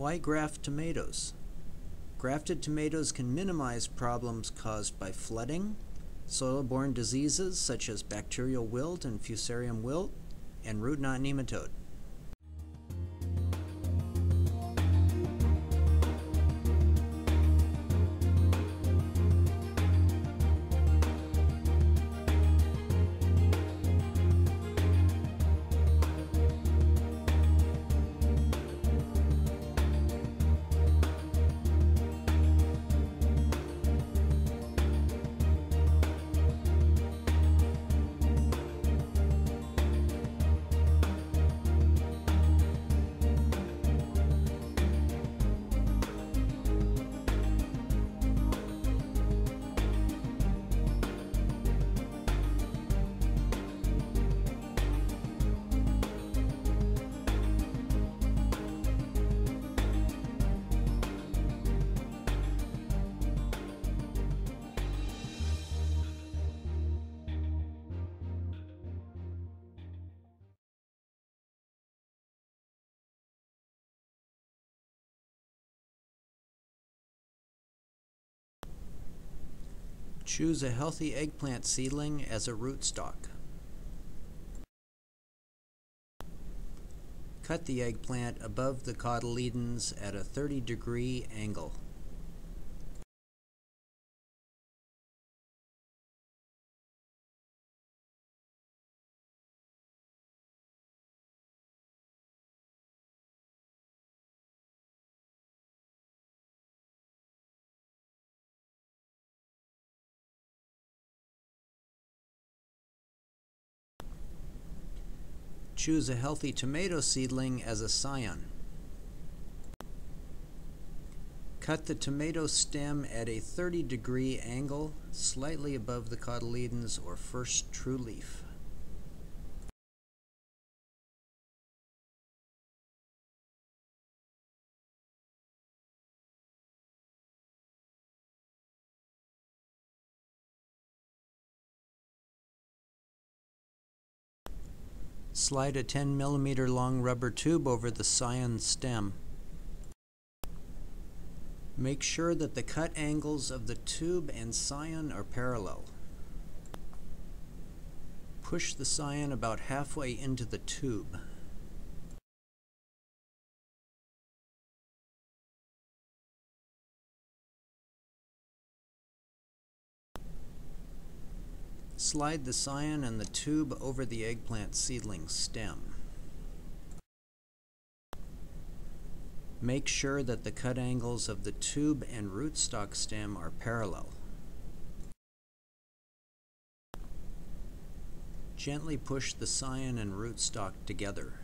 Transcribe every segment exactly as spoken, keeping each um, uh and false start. Why graft tomatoes? Grafted tomatoes can minimize problems caused by flooding, soil-borne diseases such as bacterial wilt and fusarium wilt, and root-knot nematode. Choose a healthy eggplant seedling as a rootstock. Cut the eggplant above the cotyledons at a thirty degree angle. Choose a healthy tomato seedling as a scion. Cut the tomato stem at a thirty degree angle, slightly above the cotyledons or first true leaf. Slide a ten millimeter long rubber tube over the scion stem. Make sure that the cut angles of the tube and scion are parallel. Push the scion about halfway into the tube. Slide the scion and the tube over the eggplant seedling stem. Make sure that the cut angles of the tube and rootstock stem are parallel. Gently push the scion and rootstock together.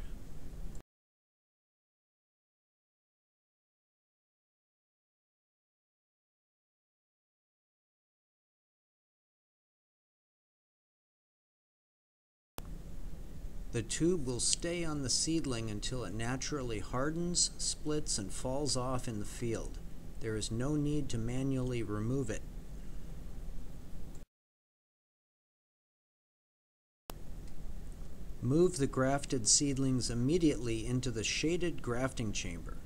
The tube will stay on the seedling until it naturally hardens, splits, and falls off in the field. There is no need to manually remove it. Move the grafted seedlings immediately into the shaded grafting chamber.